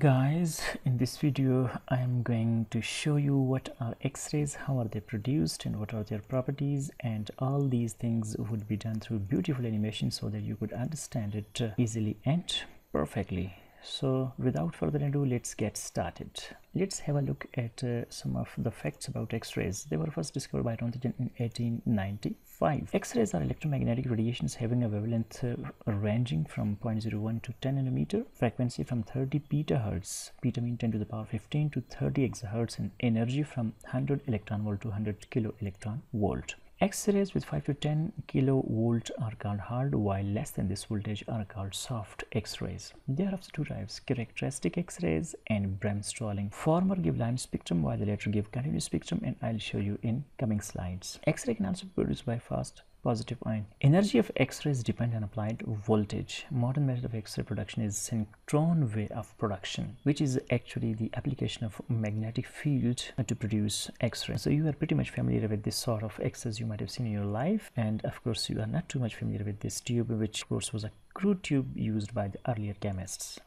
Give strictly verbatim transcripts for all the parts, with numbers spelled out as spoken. guys, in this video I am going to show you what are X-rays, how are they produced and what are their properties, and all these things would be done through beautiful animation so that you could understand it easily and perfectly. So without further ado, let's get started. Let's have a look at uh, some of the facts about X-rays. They were first discovered by Roentgen in eighteen ninety-five. X-rays are electromagnetic radiations having a wavelength uh, ranging from zero point zero one to ten nanometer, frequency from thirty petahertz, beta mean ten to the power fifteen, to thirty exahertz, and energy from one hundred electron volt to one hundred kilo electron volt. X-rays with five to ten kilovolt are called hard, while less than this voltage are called soft X-rays. There are two types, characteristic X-rays and bremsstrahlung. Former give line spectrum, while the latter give continuous spectrum, and I'll show you in coming slides. X-ray can also be produced by fast positive ion. Energy of X-rays depends on applied voltage. Modern method of X-ray production is synchrotron way of production, which is actually the application of magnetic field to produce X-ray. So you are pretty much familiar with this sort of X-rays, you might have seen in your life, and of course you are not too much familiar with this tube, which of course was a crude tube used by the earlier chemists.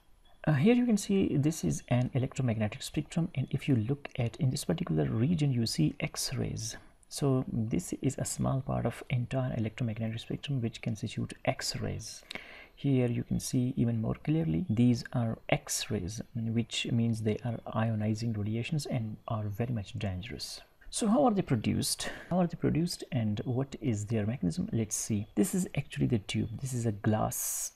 Uh, here you can see this is an electromagnetic spectrum, and if you look at in this particular region you see X-rays. So this is a small part of entire electromagnetic spectrum which constitute X-rays. Here you can see even more clearly these are X-rays, which means they are ionizing radiations and are very much dangerous. So how are they produced? How are they produced and what is their mechanism? Let's see. This is actually the tube. This is a glass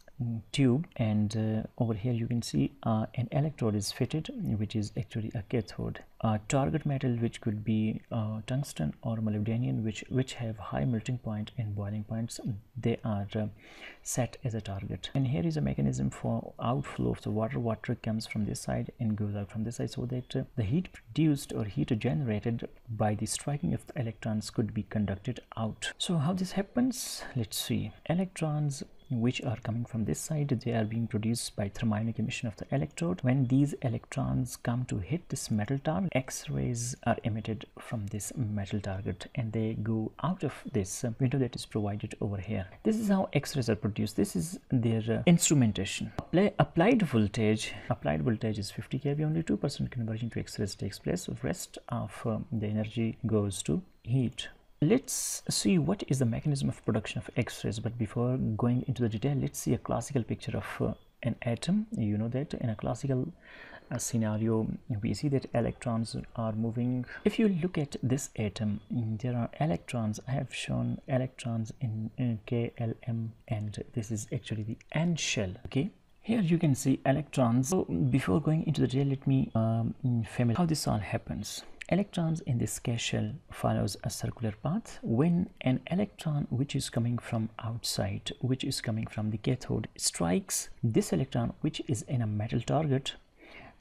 tube, and uh, over here you can see uh, an electrode is fitted, which is actually a cathode. A target metal, which could be uh, tungsten or molybdenum, which which have high melting point and boiling points, they are uh, set as a target. And here is a mechanism for outflow of the water. Water comes from this side and goes out from this side, so that uh, the heat produced or heat generated by the striking of the electrons could be conducted out. So how this happens? Let's see. Electrons which are coming from this side, they are being produced by thermionic emission of the electrode. When these electrons come to hit this metal target, X-rays are emitted from this metal target and they go out of this window that is provided over here. This is how X-rays are produced. This is their uh, instrumentation. Apply, applied voltage applied voltage is fifty K V. Only two percent conversion to X-rays takes place. The rest of um, the energy goes to heat. Let's see what is the mechanism of production of X-rays, but before going into the detail, let's see a classical picture of uh, an atom. You know that in a classical uh, scenario we see that electrons are moving. If you look at this atom, there are electrons. I have shown electrons in, in K, L, M, and this is actually the N shell. Okay, here you can see electrons. So before going into the detail, let me um, familiarize how this all happens. Electrons in this K shell follows a circular path. When an electron which is coming from outside, which is coming from the cathode, strikes this electron which is in a metal target,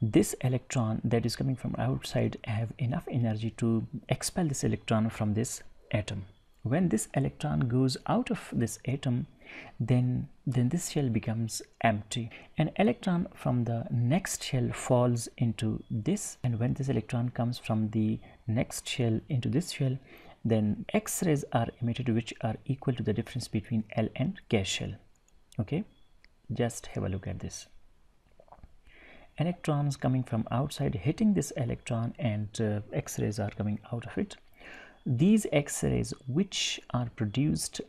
this electron that is coming from outside have enough energy to expel this electron from this atom. When this electron goes out of this atom, then then this shell becomes empty. An electron from the next shell falls into this, and when this electron comes from the next shell into this shell, then X-rays are emitted, which are equal to the difference between L and K shell. Okay, just have a look at this. Electrons coming from outside hitting this electron, and uh, X-rays are coming out of it. These X-rays which are produced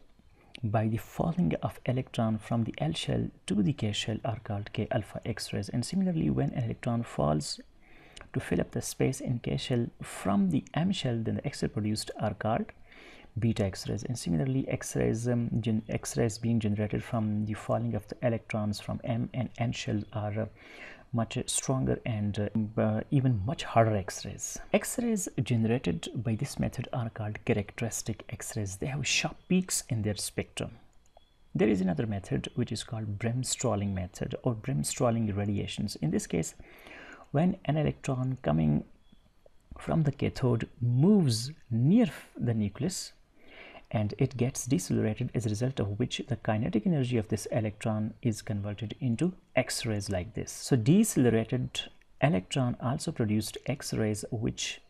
by the falling of electron from the L shell to the K shell are called K alpha X-rays, and similarly when an electron falls to fill up the space in K shell from the M shell, then the X-ray produced are called beta X-rays, and similarly X-rays um, gen X-rays being generated from the falling of the electrons from M and N shell are uh, much stronger and uh, even much harder X-rays. X-rays generated by this method are called characteristic X-rays. They have sharp peaks in their spectrum. There is another method which is called bremsstrahlung method or bremsstrahlung radiations. In this case, when an electron coming from the cathode moves near the nucleus and it gets decelerated, as a result of which the kinetic energy of this electron is converted into X-rays like this. So decelerated electron also produced X-rays which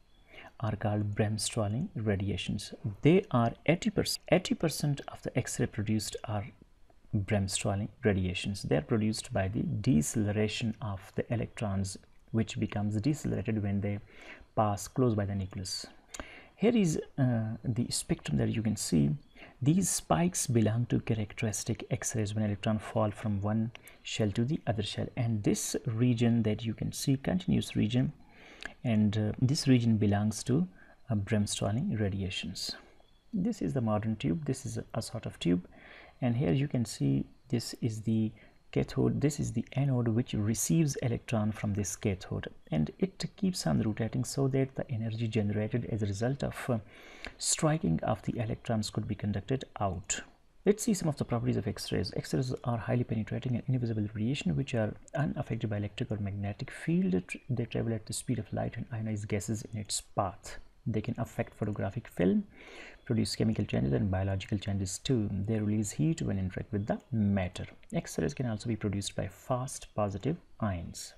are called bremsstrahlung radiations. They are eighty percent eighty percent of the X-ray produced are bremsstrahlung radiations. They are produced by the deceleration of the electrons, which becomes decelerated when they pass close by the nucleus. Here is uh, the spectrum that you can see. These spikes belong to characteristic X-rays when electrons fall from one shell to the other shell, and this region that you can see, continuous region, and uh, this region belongs to uh, bremsstrahlung radiations. This is the modern tube. This is a, a sort of tube, and here you can see this is the cathode, this is the anode, which receives electron from this cathode, and it keeps on rotating so that the energy generated as a result of uh, striking of the electrons could be conducted out. Let's see some of the properties of X-rays. X-rays are highly penetrating and invisible radiation which are unaffected by electric or magnetic field. They travel at the speed of light and ionized gases in its path. They can affect photographic film, produce chemical changes and biological changes too. They release heat when interact with the matter. X-rays can also be produced by fast positive ions.